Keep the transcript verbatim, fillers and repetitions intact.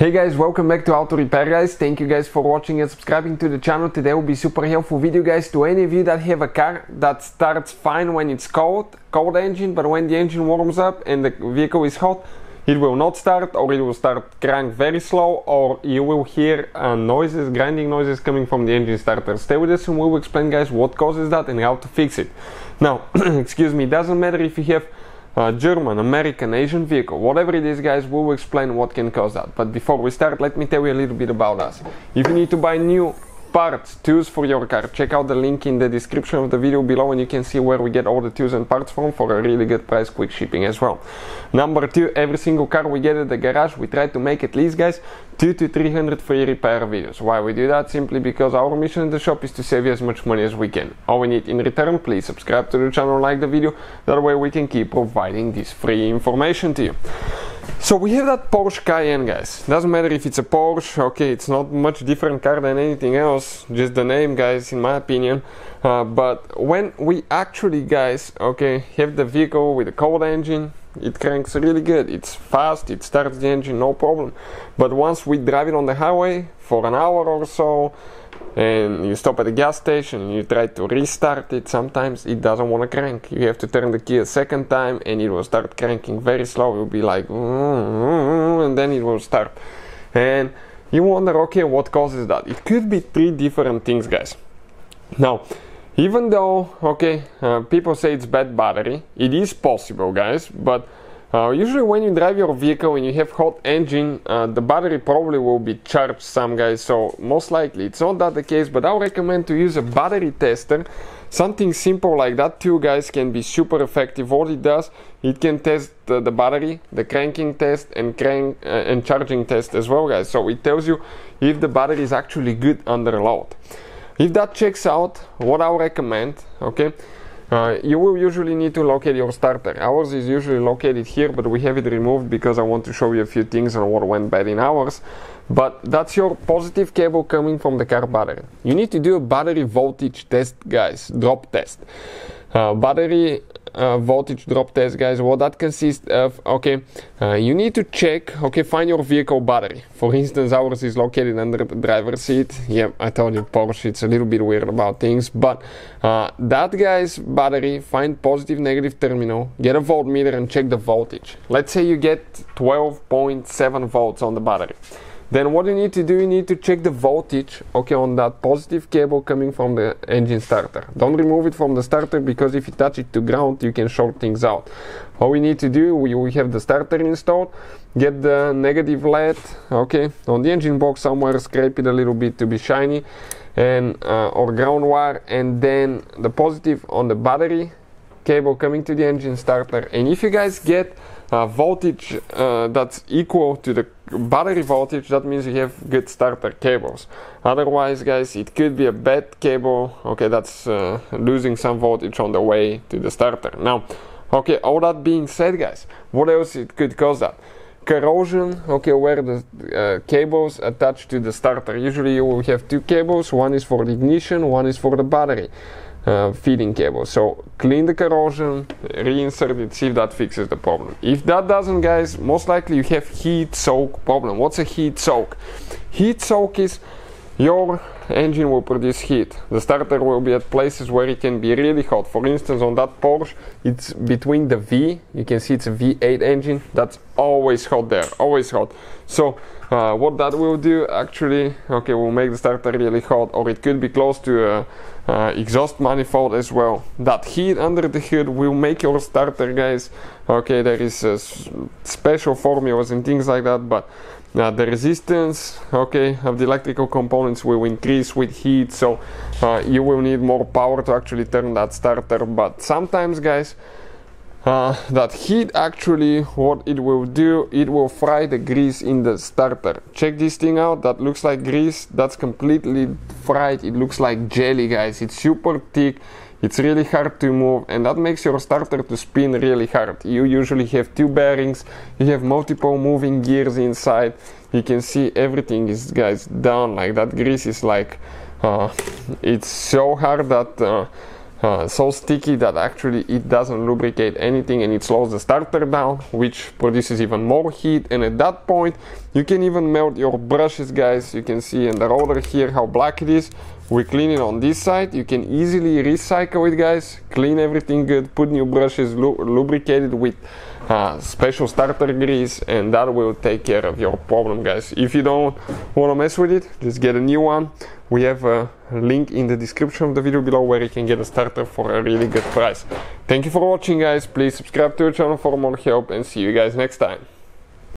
Hey guys, welcome back to Auto Repair Guys. Thank you guys for watching and subscribing to the channel. Today will be super helpful video guys to any of you that have a car that starts fine when it's cold, cold engine, but when the engine warms up and the vehicle is hot, it will not start, or it will start crank very slow, or you will hear uh, noises, grinding noises coming from the engine starter. Stay with us and we will explain guys what causes that and how to fix it. Now, excuse me, it doesn't matter if you have Uh, German, American, Asian vehicle, whatever it is guys, we will explain what can cause that. But before we start, let me tell you a little bit about us. If you need to buy new parts, tools for your car, check out the link in the description of the video below and you can see where we get all the tools and parts from for a really good price, quick shipping as well. Number two, every single car we get at the garage, we try to make at least guys two to three hundred free repair videos. Why we do that? Simply because our mission in the shop is to save you as much money as we can. All we need in return, please subscribe to the channel, like the video, that way we can keep providing this free information to you. So we have that Porsche Cayenne guys, doesn't matter if it's a Porsche, okay, it's not much different car than anything else, just the name guys, in my opinion, uh, but when we actually guys, okay, have the vehicle with a cold engine, it cranks really good, it's fast, it starts the engine, no problem, but once we drive it on the highway for an hour or so, and you stop at a gas station and you try to restart it, sometimes it doesn't want to crank. You have to turn the key a second time and it will start cranking very slow. It will be like, and then it will start. And you wonder, okay, what causes that? It could be three different things, guys. Now, even though, okay, uh, people say it's bad battery, it is possible, guys, but Uh, usually when you drive your vehicle and you have hot engine, uh, the battery probably will be charged some guys, so most likely it's not that the case, but I'll recommend to use a battery tester. Something simple like that too guys can be super effective. What it does, it can test uh, the battery, the cranking test and crank uh, and charging test as well guys, so it tells you if the battery is actually good under load. If that checks out, what I'll recommend, okay, Uh, you will usually need to locate your starter. Ours is usually located here, but we have it removed because I want to show you a few things on what went bad in ours. But that's your positive cable coming from the car battery. You need to do a battery voltage test guys, drop test. Uh, battery uh, voltage drop test guys, what that consists of, okay, uh, you need to check, okay, find your vehicle battery. For instance, ours is located under the driver's seat. Yep, I told you Porsche, it's a little bit weird about things, but uh, that guy's battery, find positive negative terminal, get a voltmeter and check the voltage. Let's say you get twelve point seven volts on the battery. Then what you need to do, you need to check the voltage, okay, on that positive cable coming from the engine starter. Don't remove it from the starter because if you touch it to ground, you can short things out. All we need to do, we, we have the starter installed, get the negative L E D, okay, on the engine box somewhere, scrape it a little bit to be shiny, and uh, or ground wire, and then the positive on the battery cable coming to the engine starter. And if you guys get Uh, voltage uh, that's equal to the battery voltage, that means you have good starter cables. Otherwise guys, it could be a bad cable, okay, that's uh, losing some voltage on the way to the starter. Now, okay, all that being said guys, what else it could cause that? Corrosion, okay, where the uh, cables attached to the starter. Usually you will have two cables, one is for the ignition, one is for the battery Uh, feeding cable. So clean the corrosion, reinsert it, see if that fixes the problem. If that doesn't guys, most likely you have heat soak problem. What's a heat soak? Heat soak is your engine will produce heat. The starter will be at places where it can be really hot. For instance, on that Porsche, it's between the V, you can see it's a V eight engine, that's always hot there, always hot. So uh, what that will do actually, okay, will make the starter really hot, or it could be close to a Uh, exhaust manifold as well. That heat under the hood will make your starter guys, okay, there is uh, special formulas and things like that, but uh, the resistance, okay, of the electrical components will increase with heat, so uh, you will need more power to actually turn that starter. But sometimes guys, Uh, that heat actually, what it will do, it will fry the grease in the starter. Check this thing out, that looks like grease, that's completely fried, it looks like jelly guys, it's super thick, it's really hard to move, and that makes your starter to spin really hard. You usually have two bearings, you have multiple moving gears inside, you can see everything is guys down, like that grease is like, uh, it's so hard that uh, Uh, so sticky that actually it doesn't lubricate anything, and it slows the starter down, which produces even more heat. And at that point you can even melt your brushes, guys. You can see in the roller here how black it is. We clean it on this side. You can easily recycle it, guys. Clean everything good, put new brushes, lu lubricate it with uh, special starter grease, and that will take care of your problem, guys. If you don't want to mess with it, just get a new one. We have a link in the description of the video below where you can get a starter for a really good price. Thank you for watching, guys. Please subscribe to the channel for more help, and see you guys next time.